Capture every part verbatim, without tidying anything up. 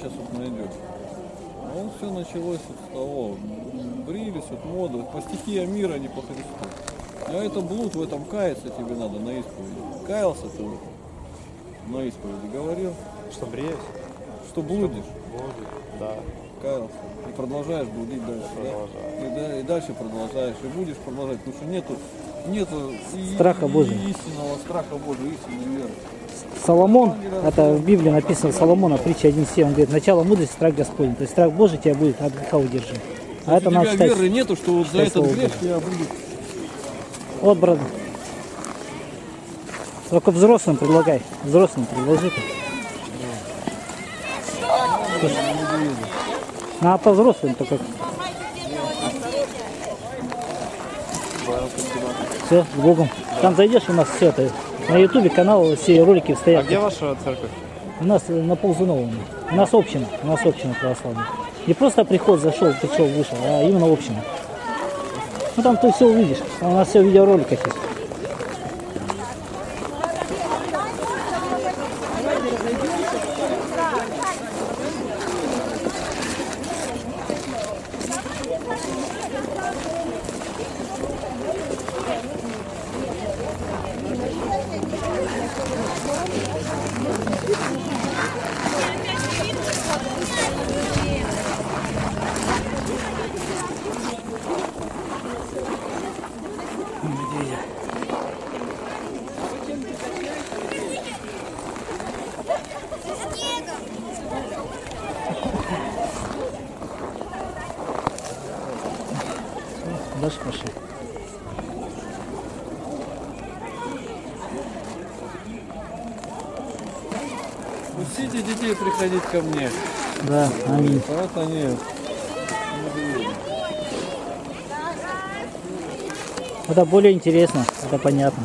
сейчас вот найдете. А он все началось вот с того, брились вот моду, по стихиям мира, не по Христу. А это блуд, в этом каяться тебе надо на исповеди. Каялся ты на исповеди, говорил. Что бреешь? Что блудишь. Блудишь, да. Каялся. И продолжаешь блудить дальше. Да? И, да, и дальше продолжаешь, и будешь продолжать, потому что нету, нету страха и, Божьего. И истинного страха Божьего, истинной веры. Соломон, это в Библии написано, Соломона, притча одиннадцать, он говорит, начало мудрости – страх Господень. То есть страх Божий тебя будет от греха удержим. А это надо считать. У тебя веры нету, что вот за этот грех тебя будет. Вот, брат. Только взрослым предлагай. Взрослым предложи. А по взрослым только. Все, с Богом. Там зайдешь, у нас все это. На ютубе канал, все ролики стоят. А где ваша церковь? У нас на Ползуновом. У нас община. У нас община православная. Не просто приход зашел, пришел, вышел, а именно община. Ну там ты все увидишь. У нас все в видеороликах есть. Дальше пошли. Пустите детей приходить ко мне. Да, аминь. Вот они. Это более интересно, это понятно.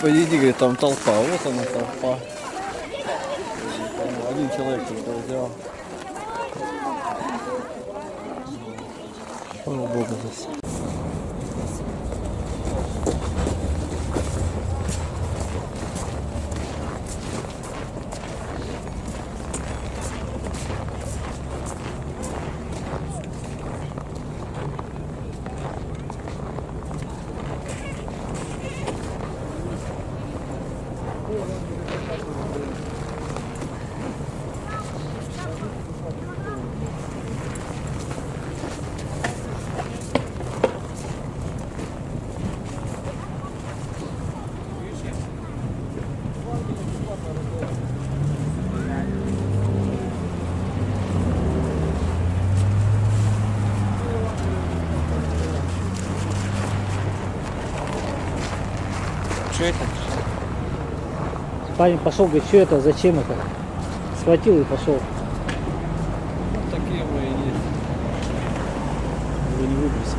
Подойди, говорит, там толпа, вот она толпа. Один человек только взял. Слава Богу здесь. Парень пошел, говорит, что это, зачем это? Схватил и пошел. Вот такие мы и есть. Уже не выбросим.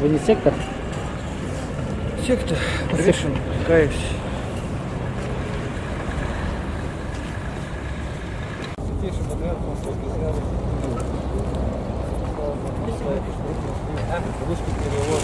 Вы не сектор? Сектор, повешен, каюсь. Русский перевод.